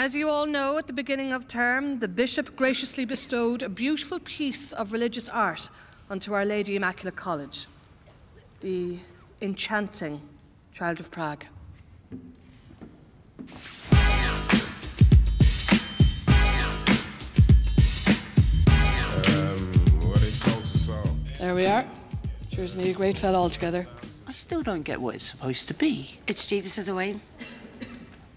As you all know, at the beginning of term, the Bishop graciously bestowed a beautiful piece of religious art onto Our Lady Immaculate College, the enchanting Child of Prague. There we are. Sure isn't he a great fella altogether? I still don't get what it's supposed to be. It's Jesus' away.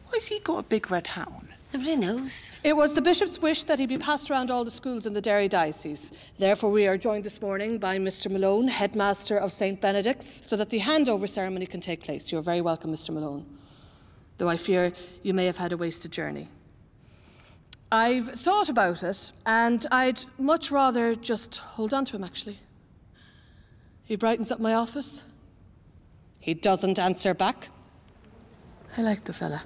Why's he got a big red hat on? Nobody knows. It was the Bishop's wish that he be passed around all the schools in the Derry Diocese. Therefore, we are joined this morning by Mr. Malone, headmaster of St Benedict's, so that the handover ceremony can take place. You are very welcome, Mr. Malone, though I fear you may have had a wasted journey. I've thought about it, and I'd much rather just hold on to him, actually. He brightens up my office. He doesn't answer back. I like the fella.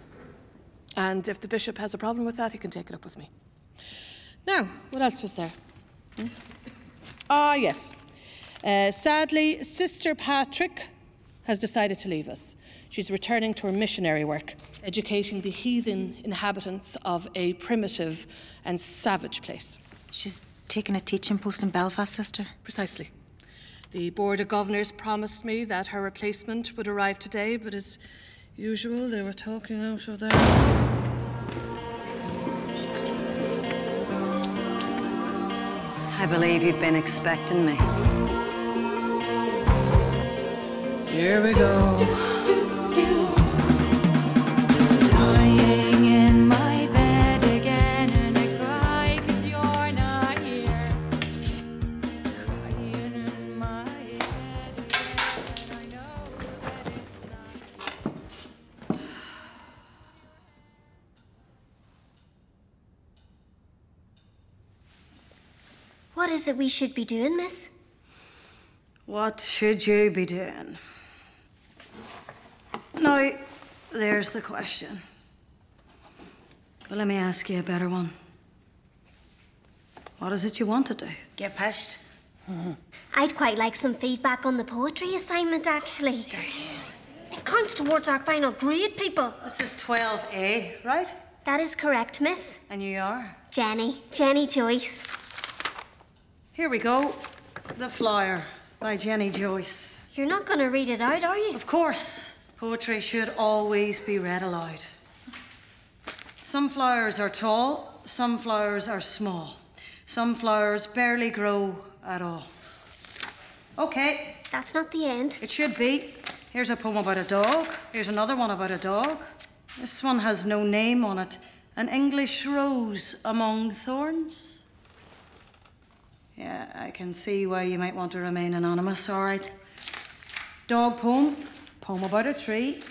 And if the Bishop has a problem with that, he can take it up with me. Now, what else was there? Yes. Sadly, Sister Patrick has decided to leave us. She's returning to her missionary work, educating the heathen inhabitants of a primitive and savage place. She's taken a teaching post in Belfast, Sister? Precisely. The Board of Governors promised me that her replacement would arrive today, but as usual, they were talking out of their... I believe you've been expecting me. Here we go. Lying in my bed again, and I cry 'cause you're not here. Lying in my bed again, I know that it's not here. What is it we should be doing, miss? What should you be doing? Now, there's the question. But let me ask you a better one. What is it you want to do? Get pissed. I'd quite like some feedback on the poetry assignment, actually. It counts towards our final grade, people. This is 12A, right? That is correct, miss. And you are? Jenny Joyce. Here we go. The Flyer by Jenny Joyce. You're not going to read it out, are you? Of course. Poetry should always be read aloud. Some flowers are tall, some flowers are small. Some flowers barely grow at all. OK. That's not the end. It should be. Here's a poem about a dog. Here's another one about a dog. This one has no name on it. An English rose among thorns. Yeah, I can see why you might want to remain anonymous, all right. Dog poem, poem about a tree.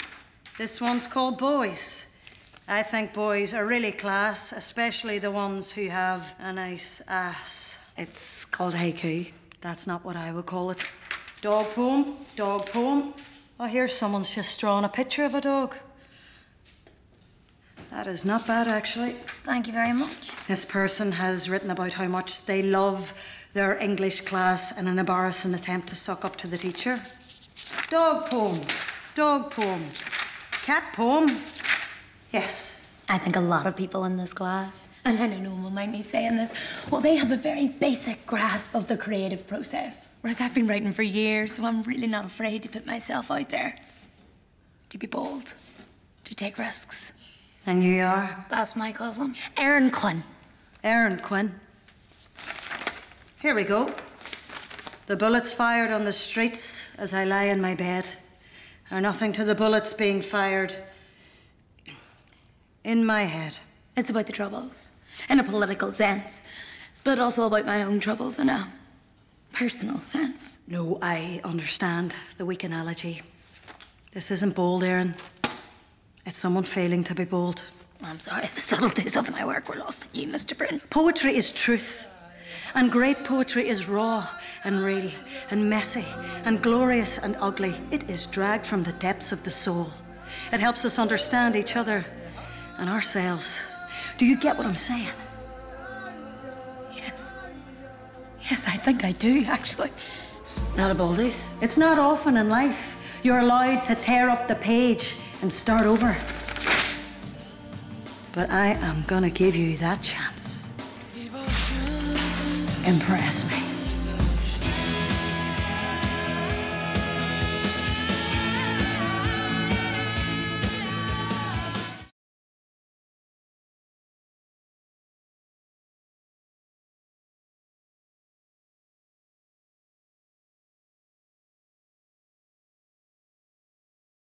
This one's called Boys. I think boys are really class, especially the ones who have a nice ass. It's called haiku. That's not what I would call it. Dog poem, dog poem. Oh, here someone's just drawn a picture of a dog. That is not bad, actually. Thank you very much. This person has written about how much they love their English class in an embarrassing attempt to suck up to the teacher. Dog poem. Dog poem. Cat poem. Yes. I think a lot of people in this class, and I don't know, will mind me saying this, well, they have a very basic grasp of the creative process, whereas I've been writing for years, so I'm really not afraid to put myself out there, to be bold, to take risks. And you are? That's my cousin, Erin Quinn. Erin Quinn. Here we go. The bullets fired on the streets as I lie in my bed are nothing to the bullets being fired in my head. It's about the troubles, in a political sense, but also about my own troubles in a personal sense. No, I understand the weak analogy. This isn't bold, Erin. It's someone failing to be bold. I'm sorry if the subtleties of my work were lost on you, Ms De Brún. Poetry is truth, and great poetry is raw and real and messy and glorious and ugly. It is dragged from the depths of the soul. It helps us understand each other and ourselves. Do you get what I'm saying? Yes. Yes, I think I do, actually. Not a baldies. It's not often in life you're allowed to tear up the page and start over. But I am gonna give you that chance. Impress me.